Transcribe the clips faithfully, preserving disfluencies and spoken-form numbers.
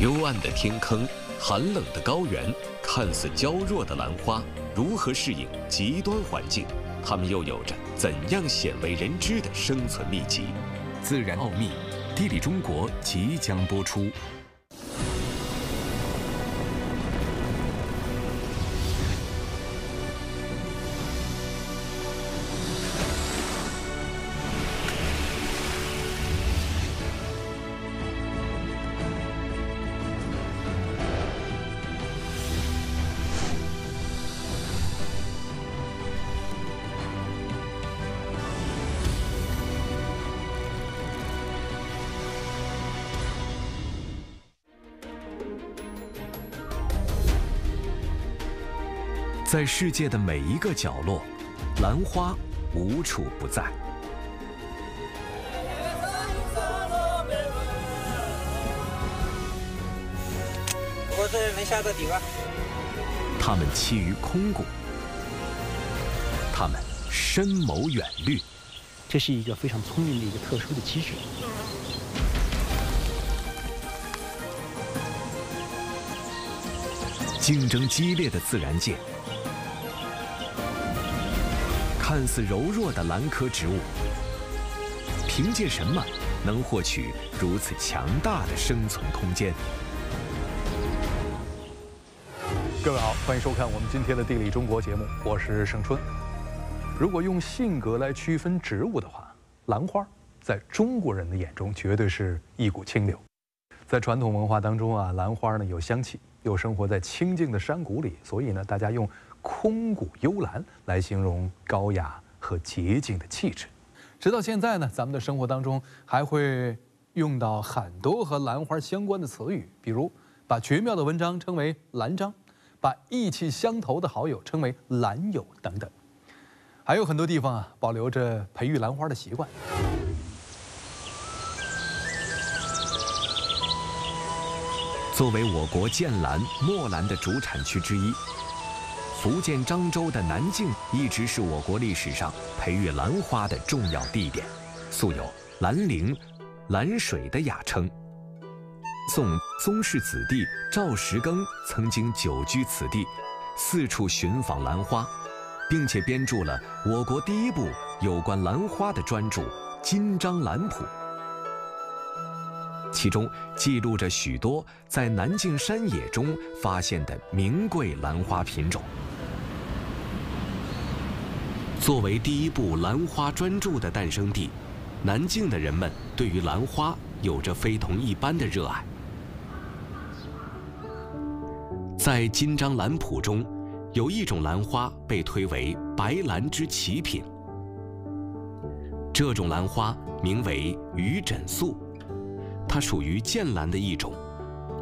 幽暗的天坑，寒冷的高原，看似娇弱的兰花，如何适应极端环境？它们又有着怎样鲜为人知的生存秘籍？自然奥秘，地理中国即将播出。 在世界的每一个角落，兰花无处不在。我这能下到底吗？它们栖于空谷，它们深谋远虑，这是一个非常聪明的一个特殊的机制。 竞争激烈的自然界，看似柔弱的兰科植物，凭借什么能获取如此强大的生存空间？各位好，欢迎收看我们今天的《地理中国》节目，我是盛春。如果用性格来区分植物的话，兰花在中国人的眼中绝对是一股清流。在传统文化当中啊，兰花呢有香气。 又生活在清静的山谷里，所以呢，大家用“空谷幽兰”来形容高雅和洁净的气质。直到现在呢，咱们的生活当中还会用到很多和兰花相关的词语，比如把绝妙的文章称为“兰章”，把意气相投的好友称为“兰友”等等。还有很多地方啊，保留着培育兰花的习惯。 作为我国剑兰、墨兰的主产区之一，福建漳州的南靖一直是我国历史上培育兰花的重要地点，素有“兰陵”“兰水”的雅称。宋宗室子弟赵石庚曾经久居此地，四处寻访兰花，并且编著了我国第一部有关兰花的专著《金章兰谱》。 其中记录着许多在南靖山野中发现的名贵兰花品种。作为第一部兰花专著的诞生地，南靖的人们对于兰花有着非同一般的热爱。在《金章兰谱》中，有一种兰花被推为白兰之奇品，这种兰花名为鱼枕素。 它属于剑兰的一种，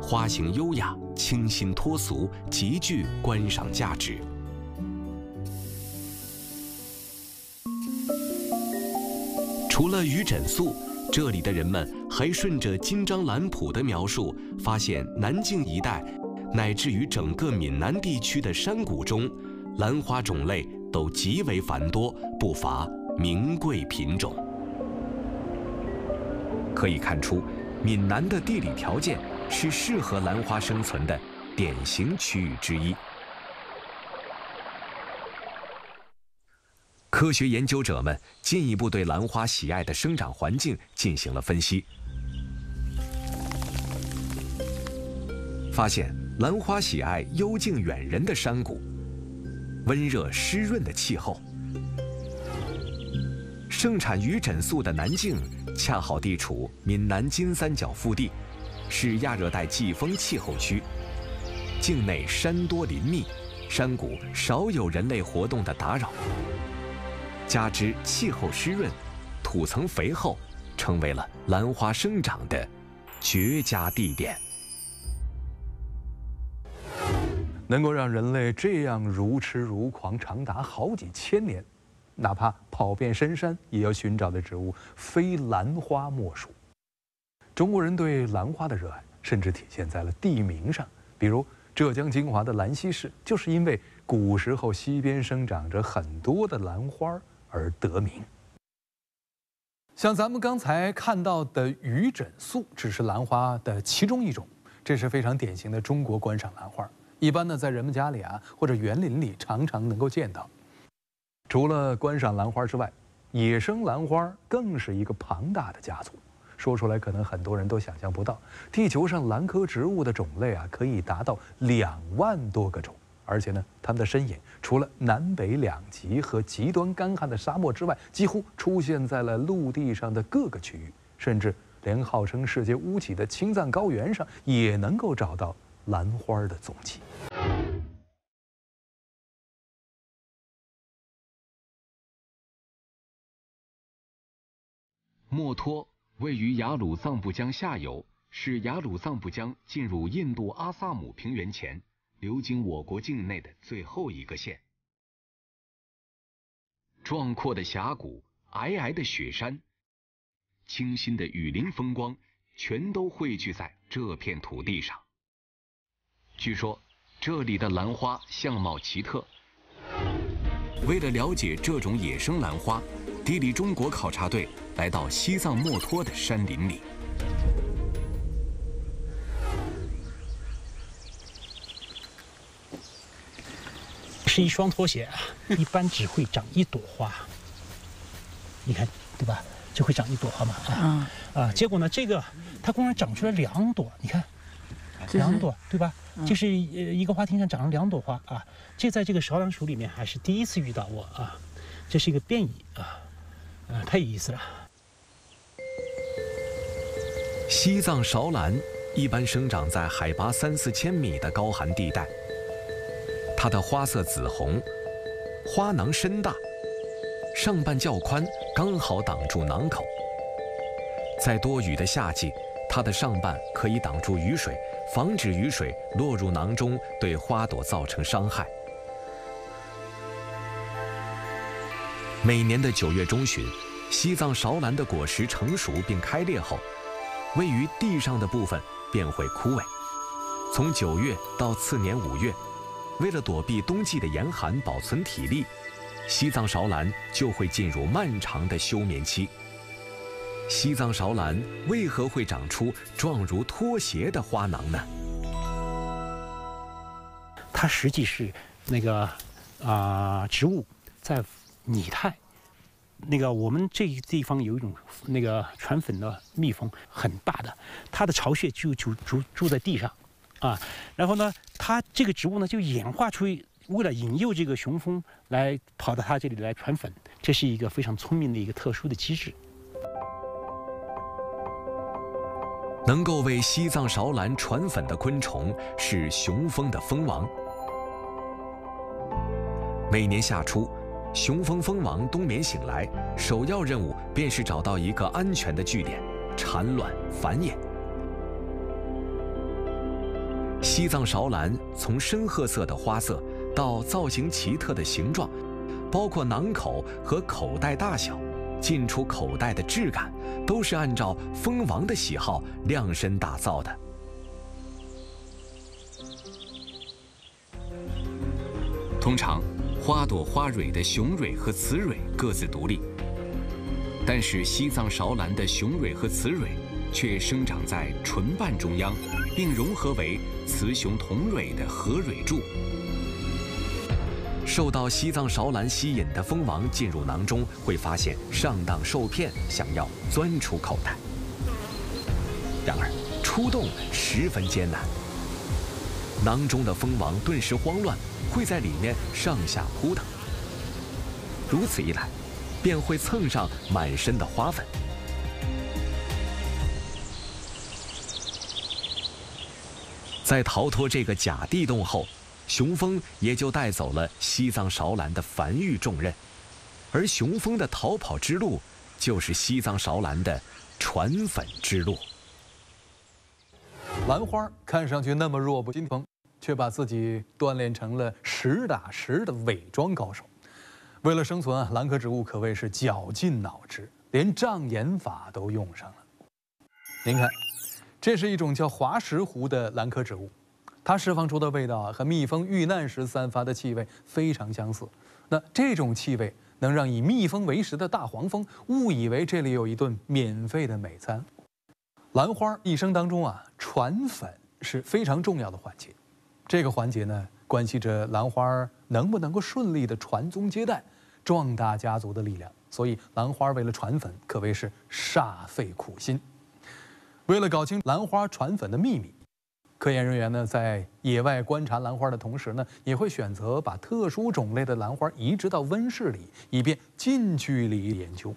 花型优雅，清新脱俗，极具观赏价值。除了鱼枕素，这里的人们还顺着《金章兰谱》的描述，发现南靖一带，乃至于整个闽南地区的山谷中，兰花种类都极为繁多，不乏名贵品种。可以看出。 闽南的地理条件是适合兰花生存的典型区域之一。科学研究者们进一步对兰花喜爱的生长环境进行了分析，发现兰花喜爱幽静远人的山谷、温热湿润的气候。盛产鱼枕素的南靖。 恰好地处闽南金三角腹地，是亚热带季风气候区，境内山多林密，山谷少有人类活动的打扰，加之气候湿润，土层肥厚，成为了兰花生长的绝佳地点。能够让人类这样如痴如狂长达好几千年。 哪怕跑遍深山，也要寻找的植物非兰花莫属。中国人对兰花的热爱，甚至体现在了地名上。比如浙江金华的兰溪市，就是因为古时候溪边生长着很多的兰花而得名。像咱们刚才看到的雨枕素，只是兰花的其中一种，这是非常典型的中国观赏兰花。一般呢，在人们家里啊或者园林里常常能够见到。除了观赏兰花之外，野生兰花更是一个庞大的家族。 说出来可能很多人都想象不到，地球上兰科植物的种类啊，可以达到两万多个种，而且呢，它们的身影除了南北两极和极端干旱的沙漠之外，几乎出现在了陆地上的各个区域，甚至连号称世界屋脊的青藏高原上也能够找到兰花的踪迹。墨脱 位于雅鲁藏布江下游，是雅鲁藏布江进入印度阿萨姆平原前流经我国境内的最后一个县。壮阔的峡谷、皑皑的雪山、清新的雨林风光，全都汇聚在这片土地上。据说这里的兰花相貌奇特。为了了解这种野生兰花， 地理中国考察队来到西藏墨脱的山林里，是一双拖鞋啊，一般只会长一朵花。你看，对吧？就会长一朵花嘛。啊啊！结果呢，这个它共然长出来两朵，你看，两朵，对吧？ 就是一个花厅上长了两朵花啊，这在这个少梁署里面还是第一次遇到我啊，这是一个变异啊，呃，太有意思了。西藏韶兰一般生长在海拔三四千米的高寒地带，它的花色紫红，花囊深大，上瓣较宽，刚好挡住囊口。在多雨的夏季，它的上瓣可以挡住雨水， 防止雨水落入囊中，对花朵造成伤害。每年的九月中旬，西藏韶兰的果实成熟并开裂后，位于地上的部分便会枯萎。从九月到次年五月，为了躲避冬季的严寒，保存体力，西藏韶兰就会进入漫长的休眠期。 西藏韶兰为何会长出状如拖鞋的花囊呢？它实际是那个啊、呃，植物在拟态。那个我们这地方有一种那个传粉的蜜蜂，很大的，它的巢穴就就住住在地上啊。然后呢，它这个植物呢就演化出为了引诱这个雄蜂来跑到它这里来传粉，这是一个非常聪明的一个特殊的机制。 能够为西藏韶兰传粉的昆虫是雄蜂的蜂王。每年夏初，雄蜂蜂王冬眠醒来，首要任务便是找到一个安全的据点，产卵繁衍。西藏韶兰从深褐色的花色到造型奇特的形状，包括囊口和口袋大小、 进出口袋的质感，都是按照蜂王的喜好量身打造的。通常，花朵花蕊的雄蕊和雌蕊各自独立，但是西藏韶兰的雄蕊和雌蕊却生长在唇瓣中央，并融合为雌雄同蕊的合蕊柱。 受到西藏韶兰吸引的蜂王进入囊中，会发现上当受骗，想要钻出口袋。然而，出洞十分艰难。囊中的蜂王顿时慌乱，会在里面上下扑腾。如此一来，便会蹭上满身的花粉。 在逃脱这个假地洞后， 雄蜂也就带走了西藏韶兰的繁育重任，而雄蜂的逃跑之路，就是西藏韶兰的传粉之路。兰花看上去那么弱不禁风，却把自己锻炼成了实打实的伪装高手。为了生存啊，兰科植物可谓是绞尽脑汁，连障眼法都用上了。您看，这是一种叫滑石斛的兰科植物。 它释放出的味道啊，和蜜蜂遇难时散发的气味非常相似。那这种气味能让以蜜蜂为食的大黄蜂误以为这里有一顿免费的美餐。兰花一生当中啊，传粉是非常重要的环节。这个环节呢，关系着兰花能不能够顺利的传宗接代，壮大家族的力量。所以，兰花为了传粉，可谓是煞费苦心。为了搞清兰花传粉的秘密， 科研人员呢，在野外观察兰花的同时呢，也会选择把特殊种类的兰花移植到温室里，以便近距离研究。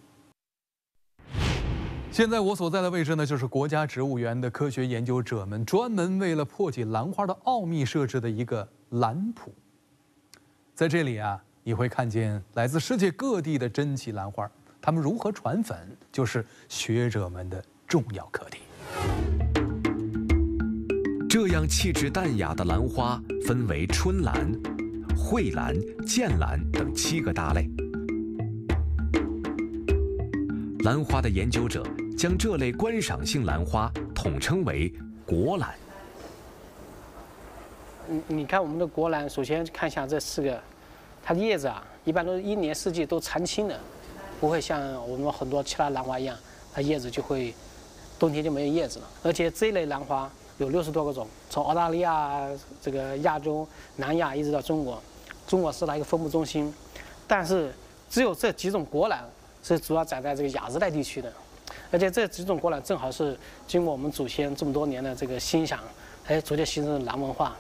现在我所在的位置呢，就是国家植物园的科学研究者们专门为了破解兰花的奥秘设置的一个兰圃。在这里啊，你会看见来自世界各地的珍奇兰花，它们如何传粉，就是学者们的重要课题。 这样气质淡雅的兰花分为春兰、蕙兰、剑兰等七个大类。兰花的研究者将这类观赏性兰花统称为国兰。你你看我们的国兰，首先看一下这四个，它的叶子啊，一般都是一年四季都常青的，不会像我们很多其他兰花一样，它叶子就会冬天就没有叶子了。而且这类兰花 有六十多个种，从澳大利亚、这个亚洲、南亚一直到中国，中国是它一个分布中心，但是只有这几种国兰是主要长在这个亚热带地区的，而且这几种国兰正好是经过我们祖先这么多年的这个欣赏，哎，逐渐形成了兰文化。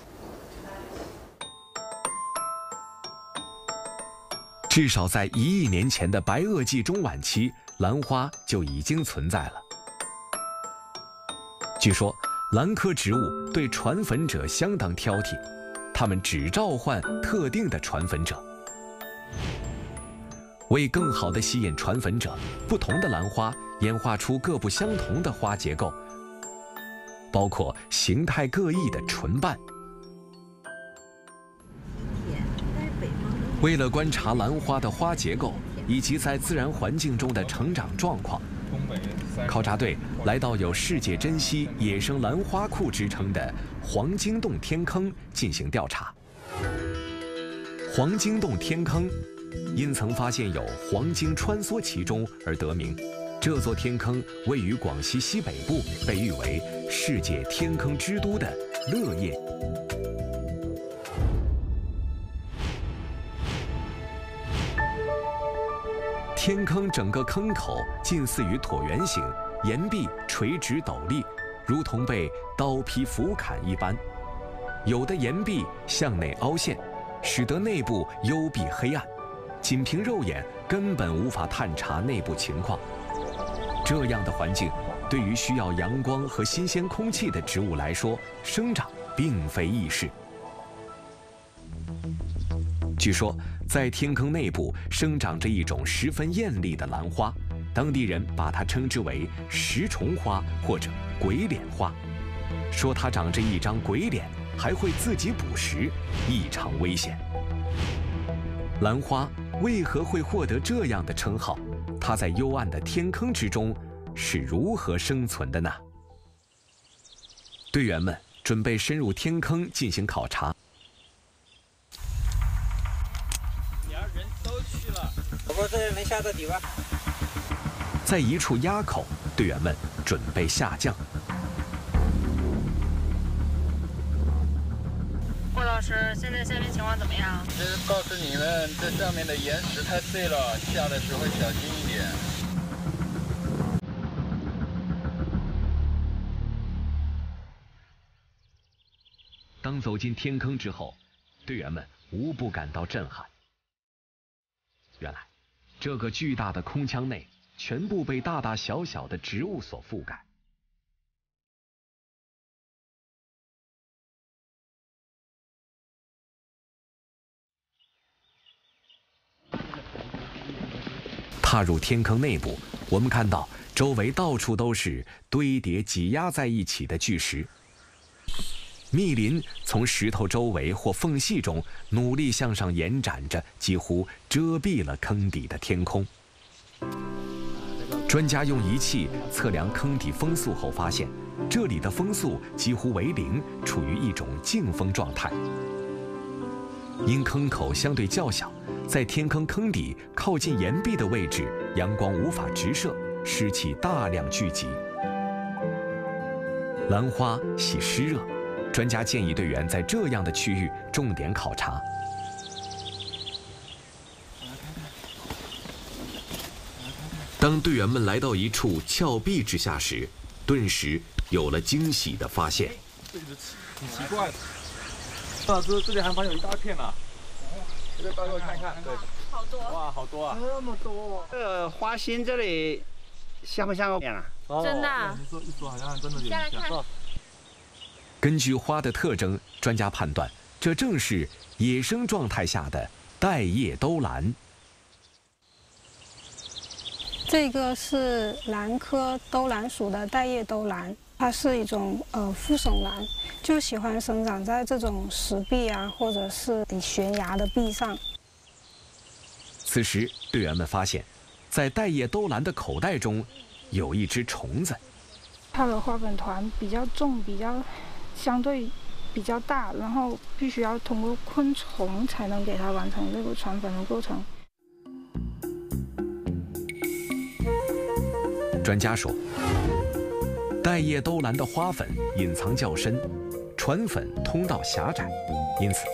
至少在一亿年前的白垩纪中晚期，兰花就已经存在了。据说 兰科植物对传粉者相当挑剔，它们只召唤特定的传粉者。为更好地吸引传粉者，不同的兰花演化出各不相同的花结构，包括形态各异的唇瓣。为了观察兰花的花结构以及在自然环境中的成长状况， 考察队来到有“世界珍稀野生兰花库”之称的黄金洞天坑进行调查。黄金洞天坑因曾发现有黄金穿梭其中而得名。这座天坑位于广西西北部，被誉为“世界天坑之都”的乐业。天坑整个坑口近似于椭圆形，岩壁垂直陡立，如同被刀劈斧砍一般。有的岩壁向内凹陷，使得内部幽闭黑暗，仅凭肉眼根本无法探查内部情况。这样的环境，对于需要阳光和新鲜空气的植物来说，生长并非易事。据说 在天坑内部生长着一种十分艳丽的兰花，当地人把它称之为石虫花或者鬼脸花，说它长着一张鬼脸，还会自己捕食，异常危险。兰花为何会获得这样的称号？它在幽暗的天坑之中是如何生存的呢？队员们准备深入天坑进行考察。 能下到底吧。在一处垭口，队员们准备下降。郭老师，现在下面情况怎么样？这是告诉你们，这上面的岩石太碎了，下的时候小心一点。当走进天坑之后，队员们无不感到震撼。原来 这个巨大的空腔内，全部被大大小小的植物所覆盖。踏入天坑内部，我们看到周围到处都是堆叠挤压在一起的巨石。密林从石头周围或缝隙中努力向上延展着，几乎遮蔽了坑底的天空。专家用仪器测量坑底风速后发现，这里的风速几乎为零，处于一种静风状态。因坑口相对较小，在天坑坑底靠近岩壁的位置，阳光无法直射，湿气大量聚集。兰花喜湿热，专家建议队员在这样的区域重点考察。 当队员们来到一处峭壁之下时，顿时有了惊喜的发现。这个挺奇怪的，老师，这里还发现有一大片呢。这报告看一看，对，好多。哇，好多啊！这么多。这个花心这里像不像变了？真的。你说一说好像真的有点像。根据花的特征，专家判断，这正是野生状态下的带叶兜兰。 这个是兰科兜兰属的带叶兜兰，它是一种呃附耸兰，就喜欢生长在这种石壁啊，或者是悬崖的壁上。此时，队员们发现，在带叶兜兰的口袋中，有一只虫子。它的花粉团比较重，比较相对比较大，然后必须要通过昆虫才能给它完成这个传粉的过程。 专家说，带叶兜兰的花粉隐藏较深，传粉通道狭窄，因此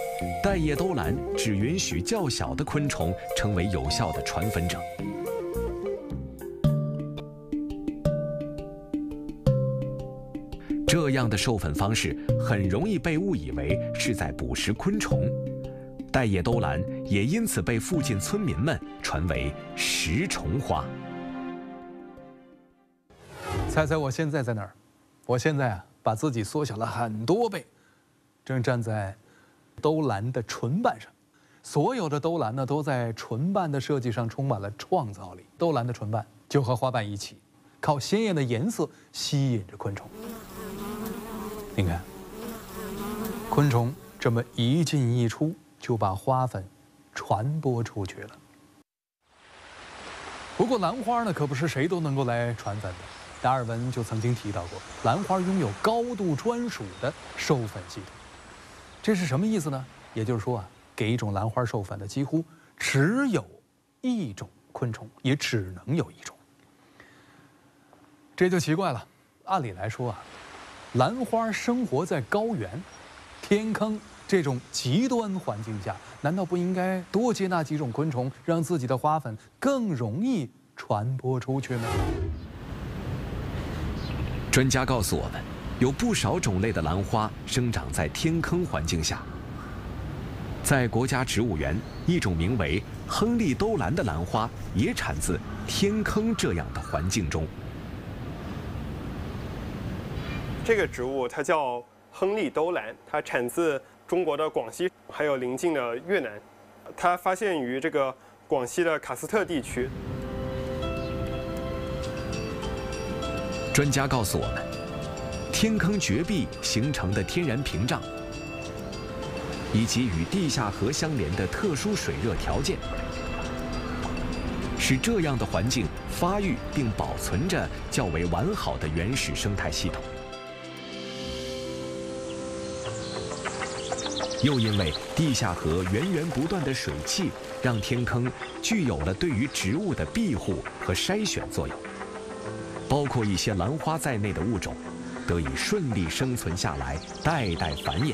带叶兜兰只允许较小的昆虫成为有效的传粉者。这样的授粉方式很容易被误以为是在捕食昆虫，带叶兜兰也因此被附近村民们传为食虫花。 猜猜我现在在哪儿？我现在啊，把自己缩小了很多倍，正站在兜兰的唇瓣上。所有的兜兰呢，都在唇瓣的设计上充满了创造力。兜兰的唇瓣就和花瓣一起，靠鲜艳的颜色吸引着昆虫。你看，昆虫这么一进一出，就把花粉传播出去了。不过兰花呢，可不是谁都能够来传粉的。 达尔文就曾经提到过，兰花拥有高度专属的授粉系统，这是什么意思呢？也就是说啊，给一种兰花授粉的几乎只有一种昆虫，也只能有一种。这就奇怪了。按理来说啊，兰花生活在高原、天坑这种极端环境下，难道不应该多接纳几种昆虫，让自己的花粉更容易传播出去吗？ 专家告诉我们，有不少种类的兰花生长在天坑环境下。在国家植物园，一种名为亨利兜兰的兰花也产自天坑这样的环境中。这个植物它叫亨利兜兰，它产自中国的广西，还有邻近的越南。它发现于这个广西的喀斯特地区。 专家告诉我们，天坑绝壁形成的天然屏障，以及与地下河相连的特殊水热条件，使这样的环境发育并保存着较为完好的原始生态系统。又因为地下河源源不断的水汽，让天坑具有了对于植物的庇护和筛选作用。 包括一些兰花在内的物种，得以顺利生存下来，代代繁衍。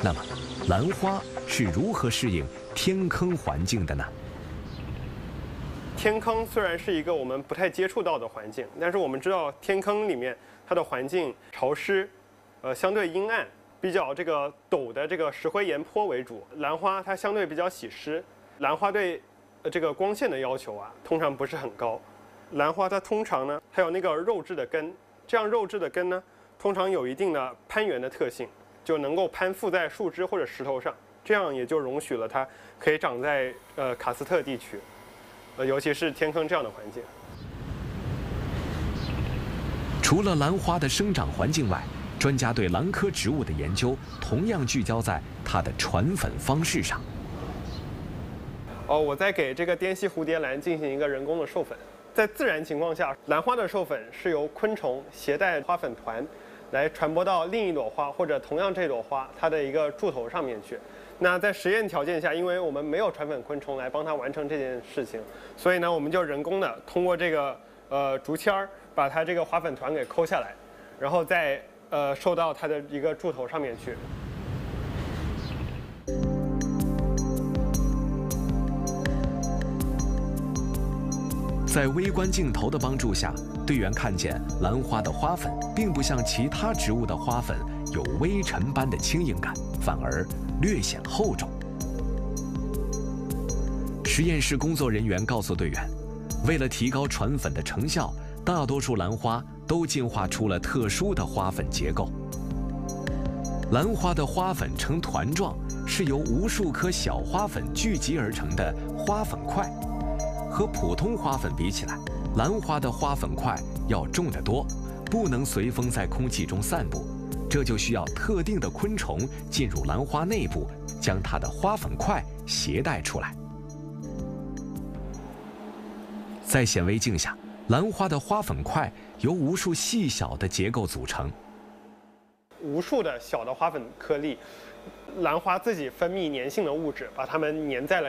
那么，兰花是如何适应天坑环境的呢？天坑虽然是一个我们不太接触到的环境，但是我们知道天坑里面它的环境潮湿，呃，相对阴暗，比较这个陡的这个石灰岩坡为主。兰花它相对比较喜湿，兰花对这个光线的要求啊，通常不是很高。 兰花它通常呢，还有那个肉质的根，这样肉质的根呢，通常有一定的攀援的特性，就能够攀附在树枝或者石头上，这样也就容许了它可以长在呃喀斯特地区，呃尤其是天坑这样的环境。除了兰花的生长环境外，专家对兰科植物的研究同样聚焦在它的传粉方式上。哦，我在给这个滇西蝴蝶兰进行一个人工的授粉。 在自然情况下，兰花的授粉是由昆虫携带花粉团来传播到另一朵花或者同样这朵花它的一个柱头上面去。那在实验条件下，因为我们没有传粉昆虫来帮它完成这件事情，所以呢，我们就人工的通过这个呃竹签儿把它这个花粉团给抠下来，然后再呃收到它的一个柱头上面去。 在微观镜头的帮助下，队员看见兰花的花粉并不像其他植物的花粉有微尘般的轻盈感，反而略显厚重。实验室工作人员告诉队员，为了提高传粉的成效，大多数兰花都进化出了特殊的花粉结构。兰花的花粉呈团状，是由无数颗小花粉聚集而成的花粉块。 和普通花粉比起来，兰花的花粉块要重得多，不能随风在空气中散布，这就需要特定的昆虫进入兰花内部，将它的花粉块携带出来。在显微镜下，兰花的花粉块由无数细小的结构组成，无数的小的花粉颗粒，兰花自己分泌粘性的物质，把它们粘在了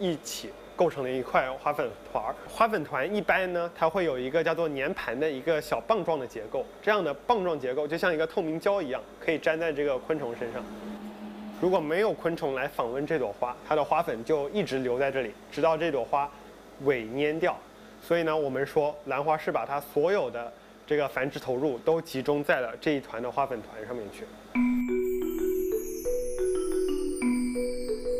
一起。 构成了一块花粉团儿。花粉团一般呢，它会有一个叫做粘盘的一个小棒状的结构。这样的棒状结构就像一个透明胶一样，可以粘在这个昆虫身上。如果没有昆虫来访问这朵花，它的花粉就一直留在这里，直到这朵花萎蔫掉。所以呢，我们说兰花是把它所有的这个繁殖投入都集中在了这一团的花粉团上面去。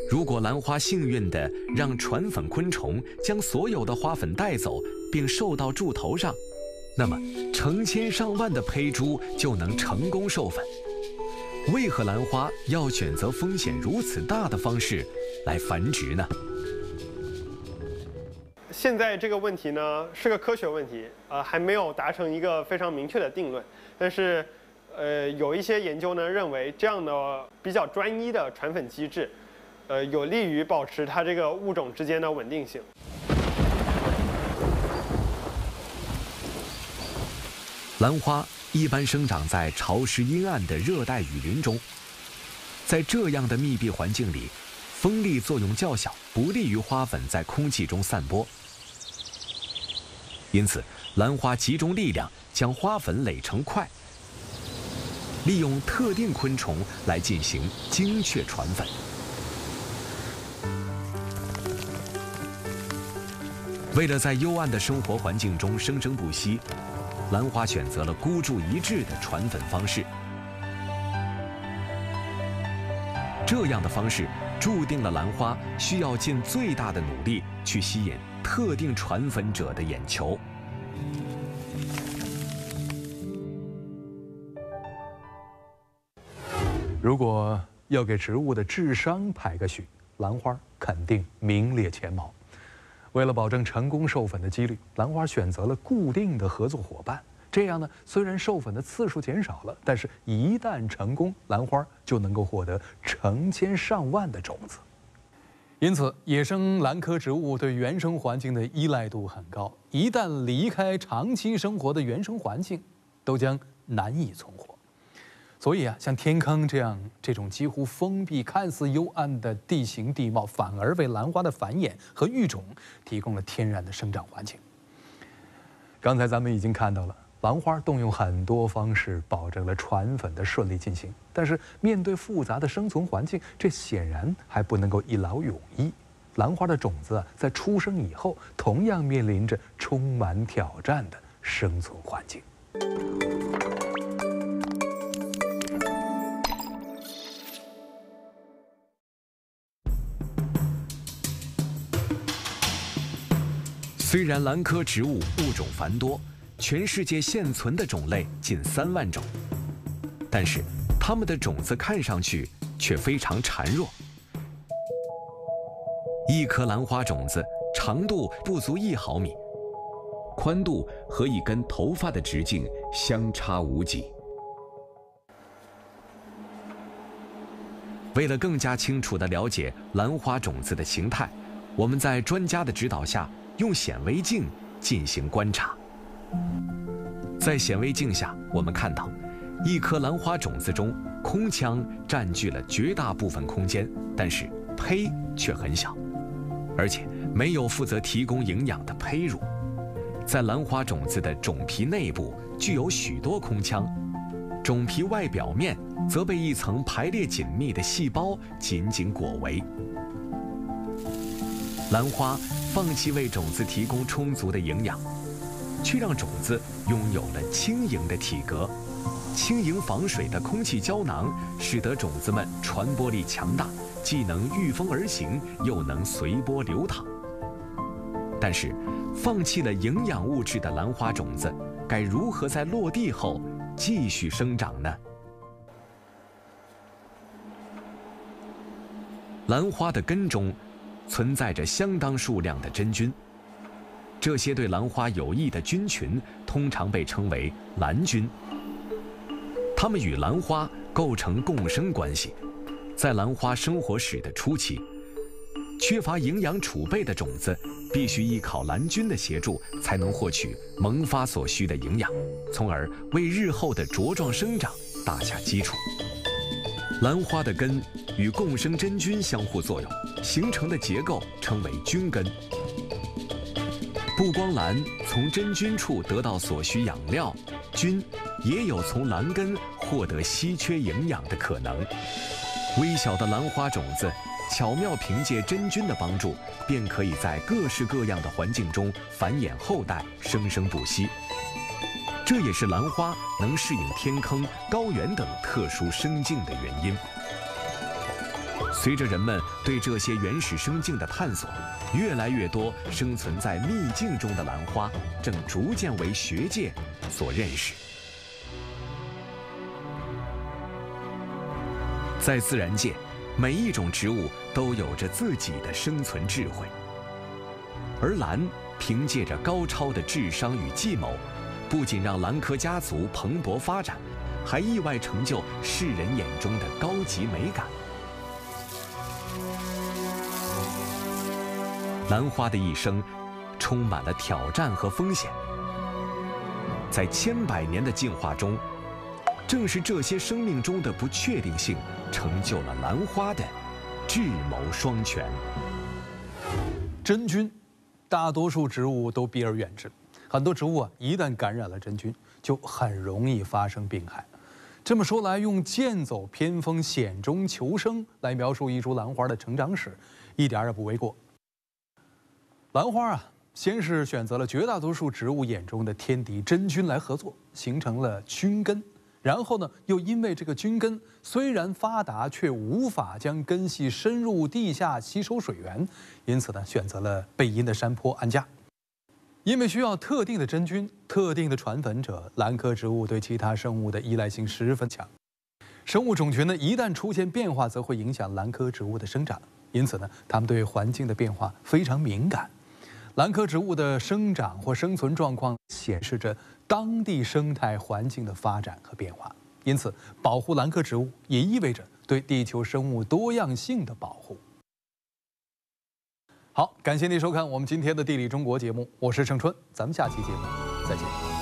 如果兰花幸运地让传粉昆虫将所有的花粉带走，并授到柱头上，那么成千上万的胚珠就能成功授粉。为何兰花要选择风险如此大的方式来繁殖呢？现在这个问题呢是个科学问题，呃，还没有达成一个非常明确的定论，但是，呃，有一些研究呢认为这样的比较专一的传粉机制。 呃，有利于保持它这个物种之间的稳定性。兰花一般生长在潮湿阴暗的热带雨林中，在这样的密闭环境里，风力作用较小，不利于花粉在空气中散播。因此，兰花集中力量将花粉垒成块，利用特定昆虫来进行精确传粉。 为了在幽暗的生活环境中生生不息，兰花选择了孤注一掷的传粉方式。这样的方式注定了兰花需要尽最大的努力去吸引特定传粉者的眼球。如果要给植物的智商排个序，兰花肯定名列前茅。 为了保证成功授粉的几率，兰花选择了固定的合作伙伴。这样呢，虽然授粉的次数减少了，但是一旦成功，兰花就能够获得成千上万的种子。因此，野生兰科植物对原生环境的依赖度很高，一旦离开长期生活的原生环境，都将难以存活。所以啊，像天坑这样这种几乎封闭、看似幽暗的地形地貌，反而为兰花的繁衍和育种提供了天然的生长环境。刚才咱们已经看到了，兰花动用很多方式保证了传粉的顺利进行，但是面对复杂的生存环境，这显然还不能够一劳永逸。兰花的种子啊，在出生以后，同样面临着充满挑战的生存环境。 虽然兰科植物物种繁多，全世界现存的种类近三万种，但是它们的种子看上去却非常孱弱。一颗兰花种子长度不足一毫米，宽度和一根头发的直径相差无几。为了更加清楚地了解兰花种子的形态，我们在专家的指导下， 用显微镜进行观察，在显微镜下，我们看到一颗兰花种子中，空腔占据了绝大部分空间，但是胚却很小，而且没有负责提供营养的胚乳。在兰花种子的种皮内部具有许多空腔，种皮外表面则被一层排列紧密的细胞紧紧裹围。兰花放弃为种子提供充足的营养，却让种子拥有了轻盈的体格。 轻盈防水的空气胶囊使得种子们传播力强大，既能御风而行，又能随波流淌。但是，放弃了营养物质的兰花种子，该如何在落地后继续生长呢？兰花的根中存在着相当数量的真菌，这些对兰花有益的菌群通常被称为兰菌。 它们与兰花构成共生关系，在兰花生活史的初期，缺乏营养储备的种子必须依靠兰菌的协助，才能获取萌发所需的营养，从而为日后的茁壮生长打下基础。兰花的根与共生真菌相互作用形成的结构称为菌根。不光兰从真菌处得到所需养料，菌 也有从兰根获得稀缺营养的可能。微小的兰花种子巧妙凭借真菌的帮助，便可以在各式各样的环境中繁衍后代，生生不息。这也是兰花能适应天坑、高原等特殊生境的原因。随着人们对这些原始生境的探索，越来越多生存在秘境中的兰花正逐渐为学界所认识。 在自然界，每一种植物都有着自己的生存智慧，而兰凭借着高超的智商与计谋，不仅让兰科家族蓬勃发展，还意外成就世人眼中的高级美感。兰花的一生充满了挑战和风险，在千百年的进化中， 正是这些生命中的不确定性，成就了兰花的智谋双全。真菌，大多数植物都避而远之。很多植物啊，一旦感染了真菌，就很容易发生病害。这么说来，用剑走偏锋、险中求生来描述一株兰花的成长史，一点也不为过。兰花啊， 先是选择了绝大多数植物眼中的天敌真菌来合作，形成了菌根。 然后呢，又因为这个菌根虽然发达，却无法将根系深入地下吸收水源，因此呢，选择了背阴的山坡安家。因为需要特定的真菌、特定的传粉者，兰科植物对其他生物的依赖性十分强。生物种群呢，一旦出现变化，则会影响兰科植物的生长。因此呢，它们对环境的变化非常敏感。兰科植物的生长或生存状况显示着 当地生态环境的发展和变化，因此保护兰科植物也意味着对地球生物多样性的保护。好，感谢您收看我们今天的《地理中国》节目，我是盛春，咱们下期节目再见。